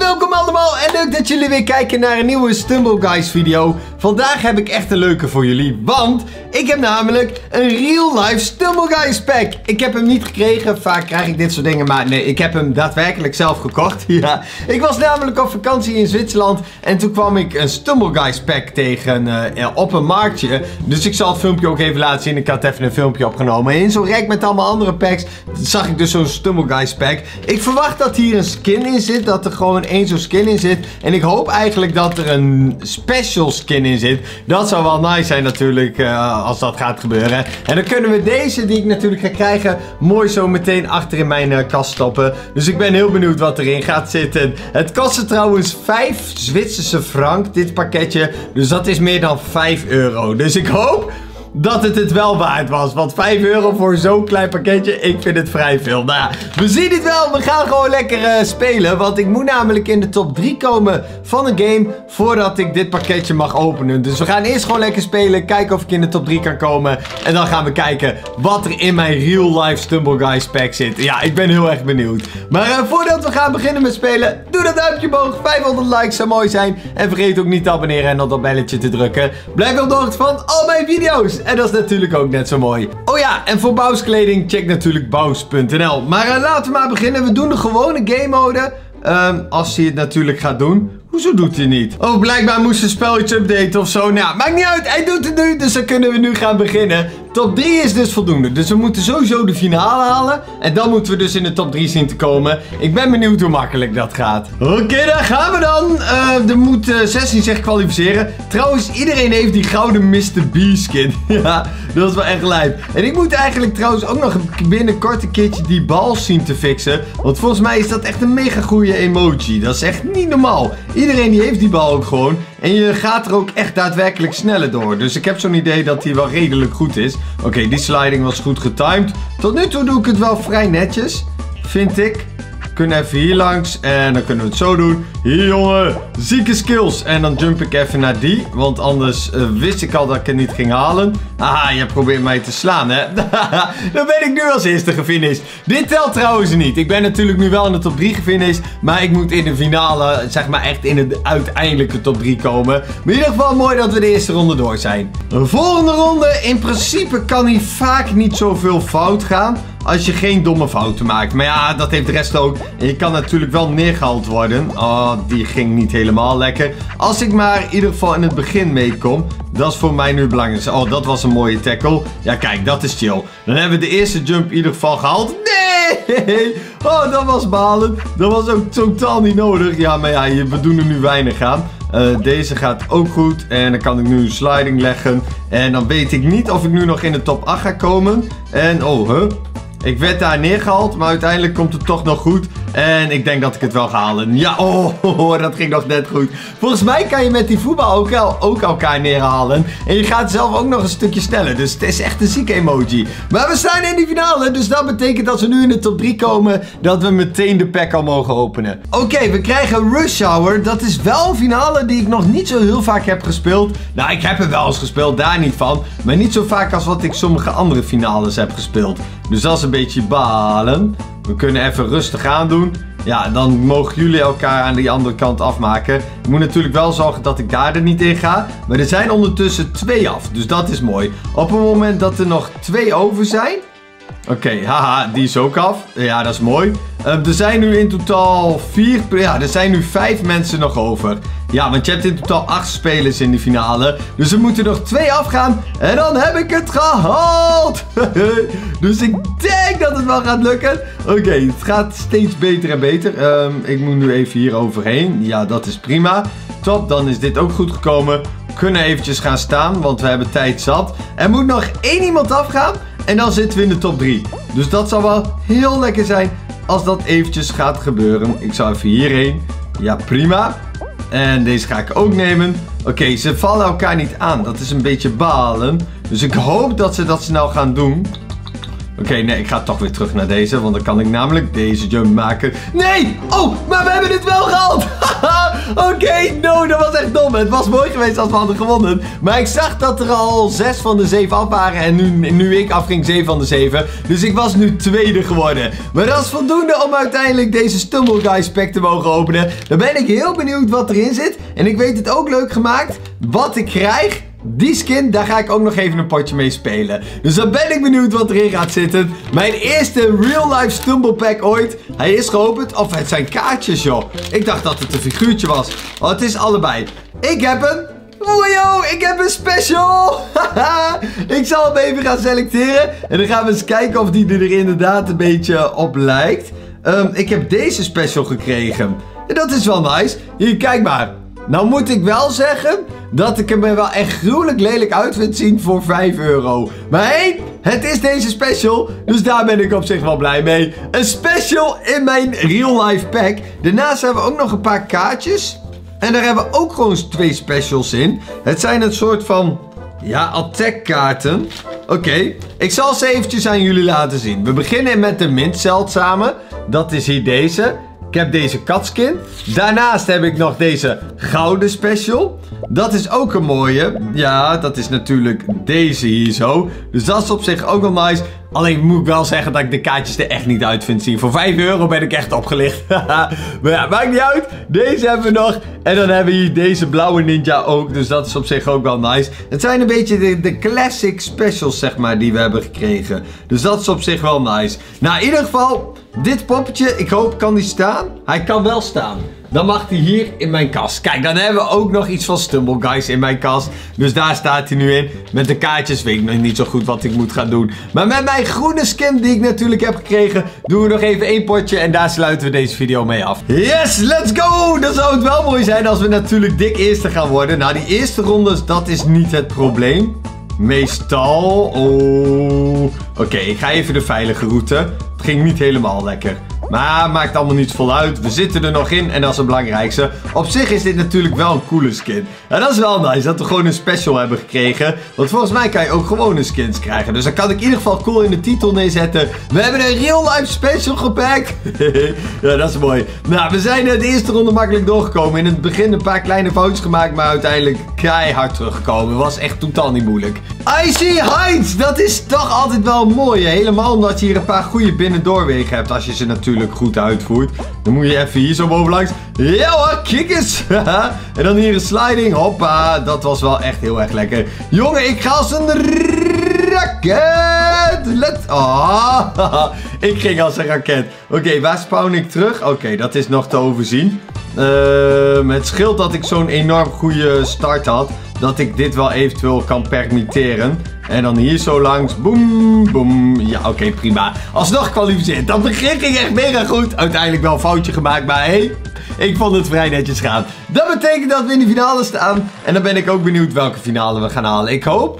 Welkom allemaal en leuk dat jullie weer kijken naar een nieuwe Stumble Guys video. Vandaag heb ik echt een leuke voor jullie, want ik heb namelijk een real life Stumble Guys pack. Ik heb hem niet gekregen, vaak krijg ik dit soort dingen, maar nee, ik heb hem daadwerkelijk zelf gekocht. Ja, ik was namelijk op vakantie in Zwitserland en toen kwam ik een Stumble Guys pack tegen op een marktje. Dus ik zal het filmpje ook even laten zien, ik had even een filmpje opgenomen. En in zo'n rek met allemaal andere packs zag ik dus zo'n Stumble Guys pack. Ik verwacht dat hier een skin in zit, dat er gewoon één zo'n skin in zit. En ik hoop eigenlijk dat er een special skin in zit. Dat zou wel nice zijn natuurlijk als dat gaat gebeuren. En dan kunnen we deze die ik natuurlijk ga krijgen mooi zo meteen achter in mijn kast stoppen. Dus ik ben heel benieuwd wat erin gaat zitten. Het kostte trouwens 5 Zwitserse frank dit pakketje. Dus dat is meer dan 5 euro. Dus ik hoop dat het wel waard was. Want 5 euro voor zo'n klein pakketje, ik vind het vrij veel. Nou, we zien het wel. We gaan gewoon lekker spelen. Want ik moet namelijk in de top 3 komen van een game voordat ik dit pakketje mag openen. Dus we gaan eerst gewoon lekker spelen. Kijken of ik in de top 3 kan komen. En dan gaan we kijken wat er in mijn real life Stumble Guys pack zit. Ja, ik ben heel erg benieuwd. Maar voordat we gaan beginnen met spelen, doe dat duimpje omhoog. 500 likes zou mooi zijn. En vergeet ook niet te abonneren en op dat belletje te drukken. Blijf op de hoogte van al mijn video's. En dat is natuurlijk ook net zo mooi. Oh ja, en voor Bawz kleding check natuurlijk Bawz.nl. Maar laten we maar beginnen. We doen de gewone game mode. Als hij het natuurlijk gaat doen. Hoezo doet hij niet? Oh, blijkbaar moest het spel iets updaten of zo. Nou, maakt niet uit. Hij doet het nu. Dus dan kunnen we nu gaan beginnen. Top 3 is dus voldoende. Dus we moeten sowieso de finale halen. En dan moeten we dus in de top 3 zien te komen. Ik ben benieuwd hoe makkelijk dat gaat. Oké, daar gaan we dan. Er moet 16 zich kwalificeren. Trouwens, iedereen heeft die gouden Mr. B-skin. Ja, dat is wel echt lijp. En ik moet eigenlijk trouwens ook nog binnenkort een keertje die bal zien te fixen. Want volgens mij is dat echt een mega goede emoji. Dat is echt niet normaal. Iedereen die heeft die bal ook gewoon. En je gaat er ook echt daadwerkelijk sneller door. Dus ik heb zo'n idee dat die wel redelijk goed is. Oké, die sliding was goed getimed. Tot nu toe doe ik het wel vrij netjes. Vind ik. We kunnen even hier langs. En dan kunnen we het zo doen. Hier jongen. Zieke skills. En dan jump ik even naar die. Want anders wist ik al dat ik het niet ging halen. Haha, je probeert mij te slaan hè. Dan ben ik nu als eerste gefinished. Dit telt trouwens niet. Ik ben natuurlijk nu wel in de top 3 gefinished. Maar ik moet in de finale, zeg maar echt in de uiteindelijke top 3 komen. Maar in ieder geval mooi dat we de eerste ronde door zijn. De volgende ronde. In principe kan hier vaak niet zoveel fout gaan. Als je geen domme fouten maakt. Maar ja, dat heeft de rest ook. En je kan natuurlijk wel neergehaald worden. Oh, die ging niet helemaal lekker. Als ik maar in ieder geval in het begin meekom. Dat is voor mij nu het belangrijkste. Oh, dat was een mooie tackle. Ja, kijk, dat is chill. Dan hebben we de eerste jump in ieder geval gehaald. Nee! Oh, dat was balen. Dat was ook totaal niet nodig. Ja, maar ja, we doen er nu weinig aan. Deze gaat ook goed. En dan kan ik nu een sliding leggen. En dan weet ik niet of ik nu nog in de top 8 ga komen. En, oh, huh? Ik werd daar neergehaald, maar uiteindelijk komt het toch nog goed. En ik denk dat ik het wel ga halen. Ja, oh, dat ging nog net goed. Volgens mij kan je met die voetbal ook elkaar neerhalen. En je gaat zelf ook nog een stukje sneller. Dus het is echt een zieke emoji. Maar we staan in die finale. Dus dat betekent dat we nu in de top 3 komen. Dat we meteen de pack al mogen openen. Oké, we krijgen Rush Hour. Dat is wel een finale die ik nog niet zo heel vaak heb gespeeld. Nou, ik heb hem wel eens gespeeld. Daar niet van. Maar niet zo vaak als wat ik sommige andere finales heb gespeeld. Dus dat is een beetje balen. We kunnen even rustig aan doen. Ja, dan mogen jullie elkaar aan die andere kant afmaken. Ik moet natuurlijk wel zorgen dat ik daar er niet in ga. Maar er zijn ondertussen 2 af. Dus dat is mooi. Op het moment dat er nog 2 over zijn. Oké, haha, die is ook af. Ja, dat is mooi. Er zijn nu in totaal 4... Ja, er zijn nu 5 mensen nog over. Ja, want je hebt in totaal 8 spelers in de finale. Dus er moeten nog 2 afgaan. En dan heb ik het gehaald. Dus ik denk dat het wel gaat lukken. Oké, het gaat steeds beter en beter. Ik moet nu even hier overheen. Ja, dat is prima. Top, dan is dit ook goed gekomen. We kunnen eventjes gaan staan, want we hebben tijd zat. Er moet nog 1 iemand afgaan. En dan zitten we in de top 3. Dus dat zou wel heel lekker zijn als dat eventjes gaat gebeuren. Ik zou even hierheen. Ja, prima. En deze ga ik ook nemen. Oké, ze vallen elkaar niet aan. Dat is een beetje balen. Dus ik hoop dat ze dat snel gaan doen. Oké, nee, ik ga toch weer terug naar deze. Want dan kan ik namelijk deze jump maken. Nee! Oh, maar we hebben dit wel gehaald! Oké, no dat was echt dom. Het was mooi geweest als we hadden gewonnen. Maar ik zag dat er al 6 van de 7 af waren. En nu ik afging 7 van de 7. Dus ik was nu tweede geworden. Maar dat is voldoende om uiteindelijk deze Stumble Guys pack te mogen openen. Dan ben ik heel benieuwd wat erin zit. En ik weet het ook leuk gemaakt. Wat ik krijg. Die skin, daar ga ik ook nog even een potje mee spelen. Dus dan ben ik benieuwd wat erin gaat zitten. Mijn eerste real-life Stumble Pack ooit. Hij is geopend. Of het zijn kaartjes, joh. Ik dacht dat het een figuurtje was. Oh, het is allebei. Ik heb hem. Wojo, ik heb een special. Ik zal hem even gaan selecteren. En dan gaan we eens kijken of die er inderdaad een beetje op lijkt. Ik heb deze special gekregen. En dat is wel nice. Hier, kijk maar. Nou moet ik wel zeggen dat ik hem er wel echt gruwelijk lelijk uit vind zien voor €5. Maar hé, het is deze special. Dus daar ben ik op zich wel blij mee. Een special in mijn real life pack. Daarnaast hebben we ook nog een paar kaartjes. En daar hebben we ook gewoon 2 specials in. Het zijn een soort van, ja, attack kaarten. Oké, ik zal ze eventjes aan jullie laten zien. We beginnen met de minst zeldzame. Dat is hier deze. Ik heb deze katskin. Daarnaast heb ik nog deze gouden special. Dat is ook een mooie. Ja, dat is natuurlijk deze hier zo. Dus dat is op zich ook wel nice. Alleen moet ik wel zeggen dat ik de kaartjes er echt niet uit vind zien. Voor €5 ben ik echt opgelicht. Maar ja, maakt niet uit. Deze hebben we nog. En dan hebben we hier deze blauwe ninja ook. Dus dat is op zich ook wel nice. Het zijn een beetje de classic specials, zeg maar, die we hebben gekregen. Dus dat is op zich wel nice. Nou, in ieder geval, dit poppetje, ik hoop, kan die staan? Hij kan wel staan. Dan mag hij hier in mijn kast. Kijk, dan hebben we ook nog iets van Stumble Guys in mijn kast. Dus daar staat hij nu in. Met de kaartjes weet ik nog niet zo goed wat ik moet gaan doen. Maar met mijn groene skin die ik natuurlijk heb gekregen, doen we nog even 1 potje. En daar sluiten we deze video mee af. Yes, let's go! Dan zou het wel mooi zijn als we natuurlijk dik eerste gaan worden. Nou, die eerste rondes, dat is niet het probleem. Meestal. Oh. Oké, ik ga even de veilige route. Het ging niet helemaal lekker. Maar maakt allemaal niet voluit. We zitten er nog in en dat is het belangrijkste. Op zich is dit natuurlijk wel een coole skin. En dat is wel nice dat we gewoon een special hebben gekregen. Want volgens mij kan je ook gewone skins krijgen. Dus daar kan ik in ieder geval cool in de titel neerzetten. We hebben een real life special gepakt. Ja, dat is mooi. Nou, we zijn de eerste ronde makkelijk doorgekomen. In het begin een paar kleine foutjes gemaakt. Maar uiteindelijk keihard teruggekomen. Was echt totaal niet moeilijk. Icy Heights, dat is toch altijd wel mooi. Helemaal omdat je hier een paar goede binnendoorwegen hebt. Als je ze natuurlijk goed uitvoert. Dan moet je even hier zo bovenlangs. Ja hoor, kikkers. En dan hier een sliding. Hoppa, dat was wel echt heel erg lekker. Jongen, ik ga als een raket. Ik ging als een raket. Oké, waar spawn ik terug? Oké, dat is nog te overzien. Het scheelt dat ik zo'n enorm goede start had. Dat ik dit wel eventueel kan permitteren. En dan hier zo langs. Boem, boem. Ja, oké, prima. Alsnog kwalificeerd. Dat begin ging echt mega goed. Uiteindelijk wel een foutje gemaakt. Maar hey, ik vond het vrij netjes gaan. Dat betekent dat we in de finale staan. En dan ben ik ook benieuwd welke finale we gaan halen. Ik hoop,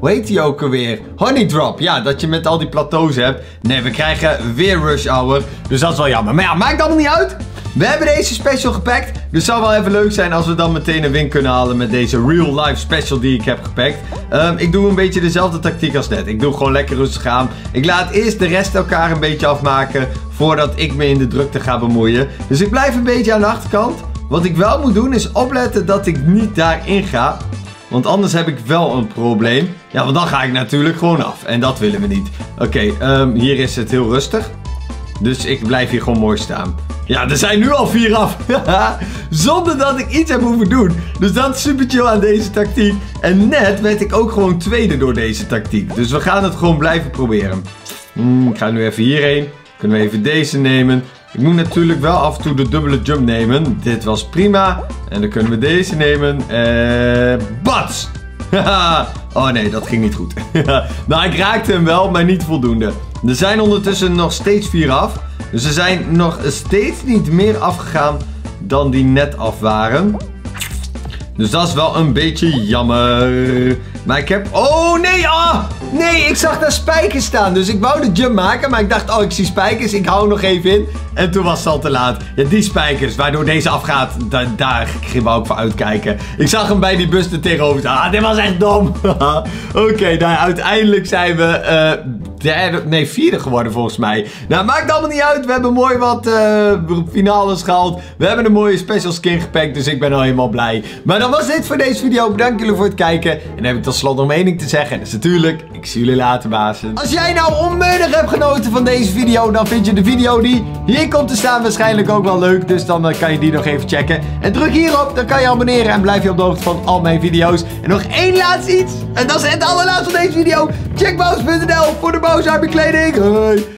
hoe heet die ook alweer? Honey Drop. Ja, dat je met al die plateaus hebt. Nee, we krijgen weer Rush Hour. Dus dat is wel jammer. Maar ja, maakt allemaal niet uit. We hebben deze special gepakt. Dus het zou wel even leuk zijn als we dan meteen een win kunnen halen met deze real life special die ik heb gepakt. Ik doe een beetje dezelfde tactiek als net. Ik doe gewoon lekker rustig aan. Ik laat eerst de rest elkaar een beetje afmaken voordat ik me in de drukte ga bemoeien. Dus ik blijf een beetje aan de achterkant. Wat ik wel moet doen is opletten dat ik niet daarin ga. Want anders heb ik wel een probleem. Ja, want dan ga ik natuurlijk gewoon af. En dat willen we niet. Oké, hier is het heel rustig. Dus ik blijf hier gewoon mooi staan. Ja, er zijn nu al 4 af. Zonder dat ik iets heb hoeven doen. Dus dat is super chill aan deze tactiek. En net werd ik ook gewoon tweede door deze tactiek. Dus we gaan het gewoon blijven proberen. Ik ga nu even hierheen. Kunnen we even deze nemen. Ik moet natuurlijk wel af en toe de dubbele jump nemen. Dit was prima. En dan kunnen we deze nemen. Bats! Oh nee, dat ging niet goed. Nou, ik raakte hem wel, maar niet voldoende. Er zijn ondertussen nog steeds 4 af. Dus er zijn nog steeds niet meer afgegaan dan die net af waren. Dus dat is wel een beetje jammer. Maar ik heb... Oh nee! Ah! Nee, ik zag daar spijkers staan. Dus ik wou de jump maken, maar ik dacht, oh, ik zie spijkers. Ik hou nog even in. En toen was het al te laat. Ja, die spijkers, waardoor deze afgaat, daar wou ik voor uitkijken. Ik zag hem bij die bus er tegenover. Ah, dit was echt dom. Oké, nou, uiteindelijk zijn we... derde, nee, vierde geworden volgens mij. Nou, maakt allemaal niet uit. We hebben mooi wat finales gehaald. We hebben een mooie special skin gepakt, dus ik ben al helemaal blij. Maar dat was dit voor deze video. Bedankt jullie voor het kijken. En dan heb ik tot slot nog één ding te zeggen. En dat is natuurlijk, ik zie jullie later, bazen. Als jij nou onmiddellijk hebt genoten van deze video, dan vind je de video die hier komt te staan waarschijnlijk ook wel leuk. Dus dan kan je die nog even checken. En druk hierop, dan kan je abonneren en blijf je op de hoogte van al mijn video's. En nog één laatste iets. En dat is het allerlaatste van deze video. Check Bawz.nl voor de Bawz-army kleding. Hoi.